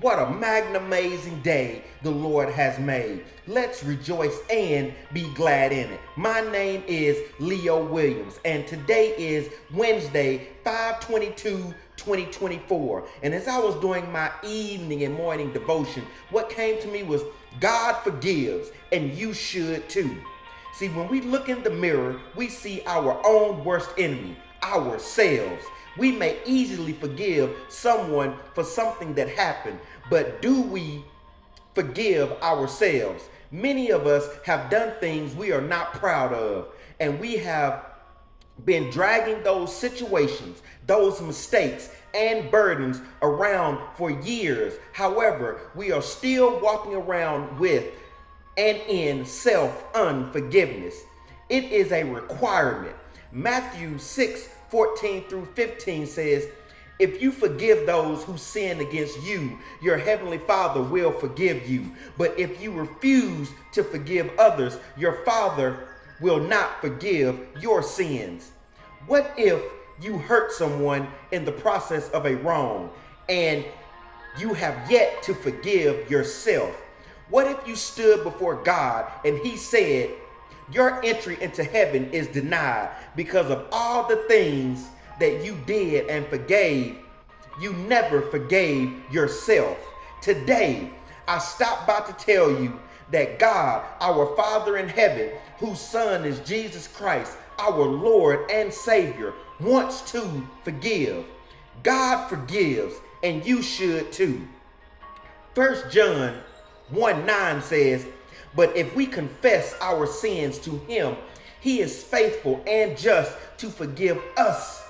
What a magnamazing day the Lord has made. Let's rejoice and be glad in it. My name is Leo Williams, and today is Wednesday, 5/22/2024. And as I was doing my evening and morning devotion, what came to me was, God forgives, and you should too. See, when we look in the mirror, we see our own worst enemy, ourselves. We may easily forgive someone for something that happened, but do we forgive ourselves? Many of us have done things we are not proud of, and we have been dragging those situations, those mistakes, and burdens around for years. However, we are still walking around with and in self-unforgiveness. It is a requirement. Matthew 6:14-15 says, if you forgive those who sin against you, your heavenly Father will forgive you. But if you refuse to forgive others, your Father will not forgive your sins. What if you hurt someone in the process of a wrong and you have yet to forgive yourself? What if you stood before God and he said, your entry into heaven is denied because of all the things that you did and forgave. You never forgave yourself. Today, I stopped by to tell you that God, our Father in heaven, whose Son is Jesus Christ, our Lord and Savior, wants to forgive. God forgives, and you should too. 1 John 1:9 says, but if we confess our sins to him, he is faithful and just to forgive us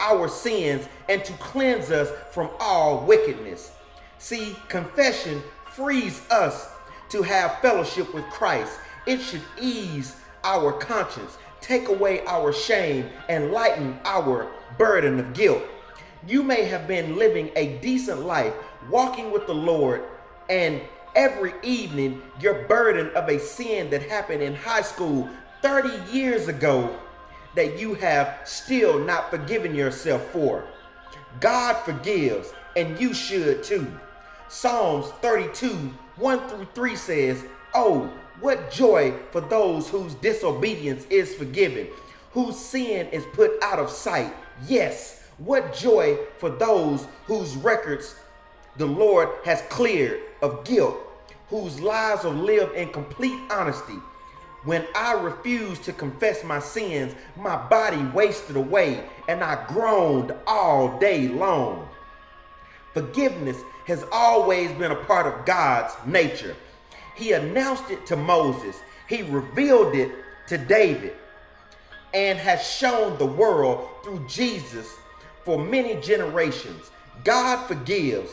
our sins and to cleanse us from all wickedness. See, confession frees us to have fellowship with Christ. It should ease our conscience, take away our shame, and lighten our burden of guilt. You may have been living a decent life, walking with the Lord, and every evening, your burden of a sin that happened in high school 30 years ago that you have still not forgiven yourself for. God forgives, and you should too. Psalms 32:1-3 says, oh, what joy for those whose disobedience is forgiven, whose sin is put out of sight. Yes, what joy for those whose records the Lord has cleared of guilt, whose lives are lived in complete honesty. When I refused to confess my sins, my body wasted away and I groaned all day long. Forgiveness has always been a part of God's nature. He announced it to Moses. He revealed it to David and has shown the world through Jesus for many generations. God forgives.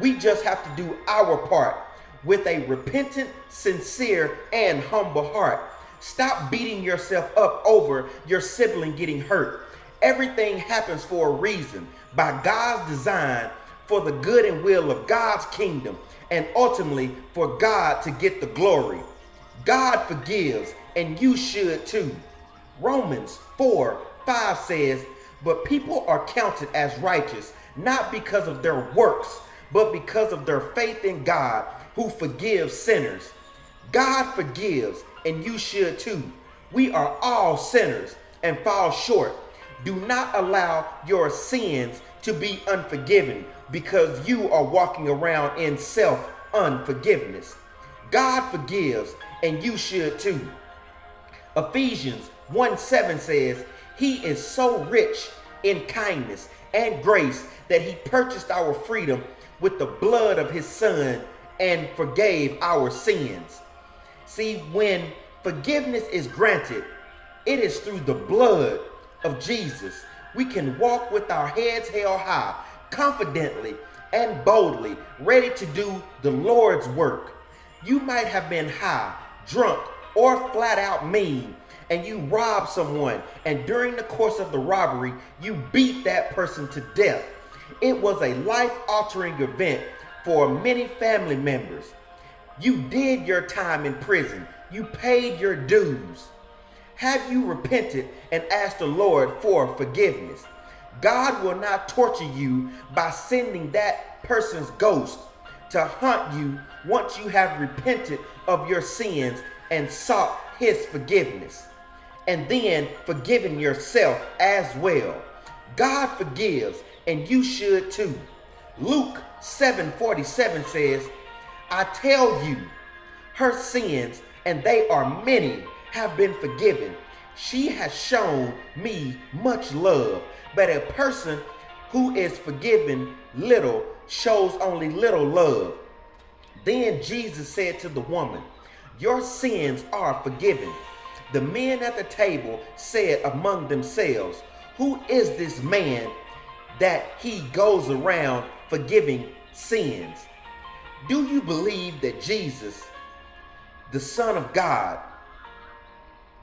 We just have to do our part with a repentant, sincere, and humble heart. Stop beating yourself up over your sibling getting hurt. Everything happens for a reason, by God's design, for the good and will of God's kingdom, and ultimately for God to get the glory. God forgives, and you should too. Romans 4:5 says, but people are counted as righteous, not because of their works, but because of their faith in God, who forgives sinners. God forgives, and you should too. We are all sinners and fall short. Do not allow your sins to be unforgiven because you are walking around in self-unforgiveness. God forgives, and you should too. Ephesians 1:7 says, he is so rich in kindness and grace that he purchased our freedom with the blood of his Son and forgave our sins. See, when forgiveness is granted, it is through the blood of Jesus. We can walk with our heads held high, confidently and boldly, ready to do the Lord's work. You might have been high, drunk, or flat out mean, and you robbed someone, and during the course of the robbery, you beat that person to death. It was a life-altering event for many family members. You did your time in prison. You paid your dues. Have you repented and asked the Lord for forgiveness? God will not torture you by sending that person's ghost to haunt you once you have repented of your sins and sought his forgiveness, and then forgiving yourself as well. God forgives, and you should too. Luke 7:47 says, I tell you, her sins, and they are many, have been forgiven. She has shown me much love. But a person who is forgiven little shows only little love. Then Jesus said to the woman, your sins are forgiven. The men at the table said among themselves, who is this man that he goes around forgiving sins? Do you believe that Jesus, the Son of God,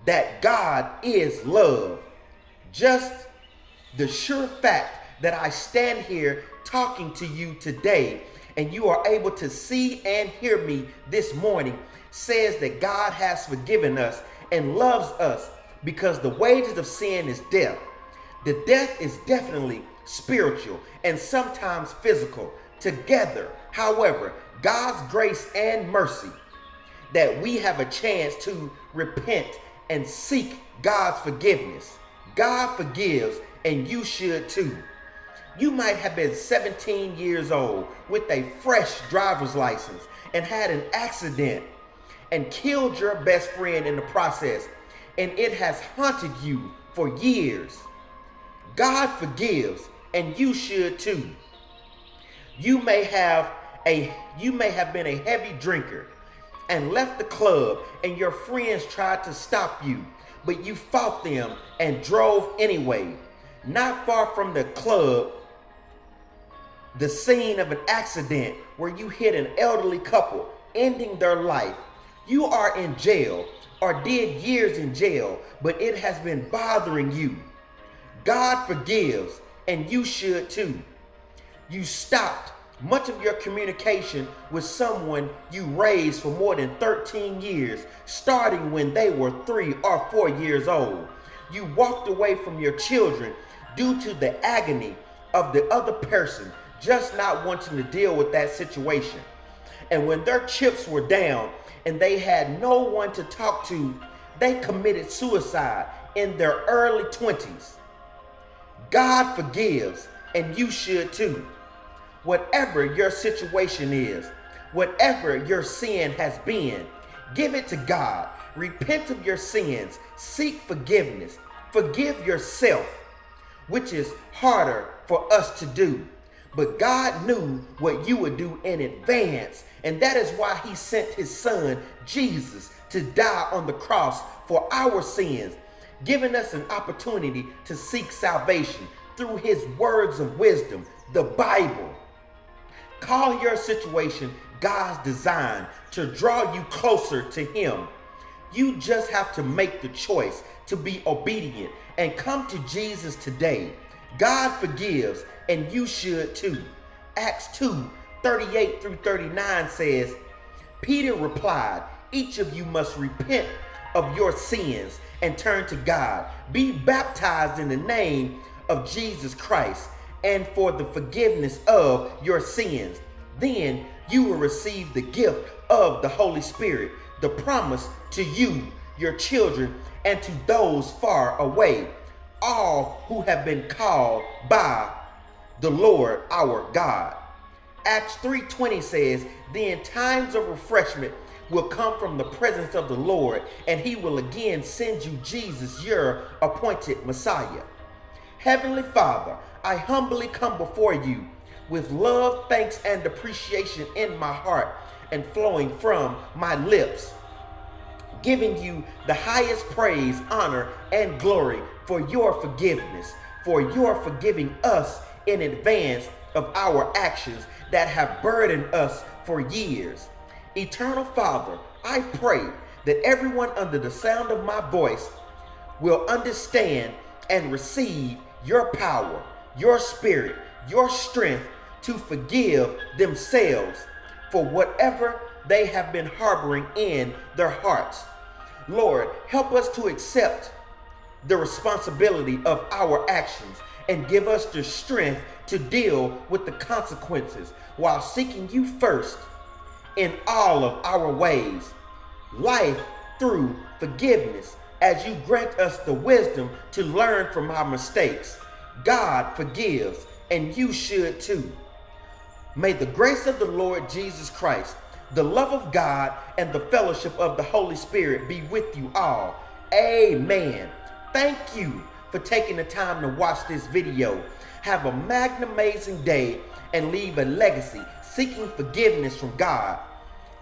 that God is love? Just the sure fact that I stand here talking to you today and you are able to see and hear me this morning says that God has forgiven us and loves us, because the wages of sin is death. The death is definitely spiritual and sometimes physical together. However, God's grace and mercy that we have a chance to repent and seek God's forgiveness. God forgives, and you should too. You might have been 17 years old with a fresh driver's license and had an accident and killed your best friend in the process, and it has haunted you for years. God forgives, and you should too. You may have been a heavy drinker and left the club, and your friends tried to stop you, but you fought them and drove anyway. Not far from the club, the scene of an accident where you hit an elderly couple, ending their life. You are in jail, or did years in jail, but it has been bothering you. God forgives, and you should too. You stopped much of your communication with someone you raised for more than 13 years, starting when they were 3 or 4 years old. You walked away from your children due to the agony of the other person just not wanting to deal with that situation. And when their chips were down and they had no one to talk to, they committed suicide in their early 20s. God forgives, and you should too. Whatever your situation is, whatever your sin has been, give it to God. Repent of your sins. Seek forgiveness. Forgive yourself, which is harder for us to do. But God knew what you would do in advance, and that is why he sent his son, Jesus, to die on the cross for our sins, giving us an opportunity to seek salvation through his words of wisdom, the Bible. Call your situation God's design to draw you closer to him. You just have to make the choice to be obedient and come to Jesus today. God forgives, and you should too. Acts 2:38-39 says, Peter replied, each of you must repent of your sins and turn to God. Be baptized in the name of Jesus Christ and for the forgiveness of your sins. Then you will receive the gift of the Holy Spirit, the promise to you, your children, and to those far away, all who have been called by the Lord our God. Acts 3:20 says, then times of refreshment will come from the presence of the Lord, and he will again send you Jesus, your appointed Messiah. Heavenly Father, I humbly come before you with love, thanks, and appreciation in my heart and flowing from my lips, giving you the highest praise, honor, and glory for your forgiveness, for your forgiving us in advance of our actions that have burdened us for years. Eternal Father, I pray that everyone under the sound of my voice will understand and receive your power, your spirit, your strength to forgive themselves for whatever they have been harboring in their hearts. Lord, help us to accept the responsibility of our actions and give us the strength to deal with the consequences while seeking you first in all of our ways. Life through forgiveness as you grant us the wisdom to learn from our mistakes. God forgives, and you should too. May the grace of the Lord Jesus Christ, the love of God, and the fellowship of the Holy Spirit be with you all. Amen. Thank you for taking the time to watch this video. Have a magnamazing day and leave a legacy seeking forgiveness from God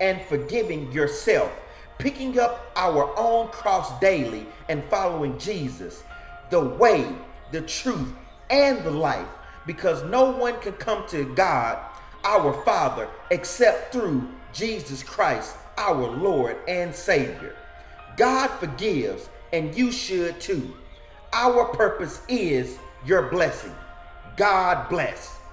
and forgiving yourself, picking up our own cross daily and following Jesus, the way, the truth, and the life, because no one can come to God, our Father, except through Jesus Christ, our Lord and Savior. God forgives, and you should too. Our purpose is your blessing. God bless.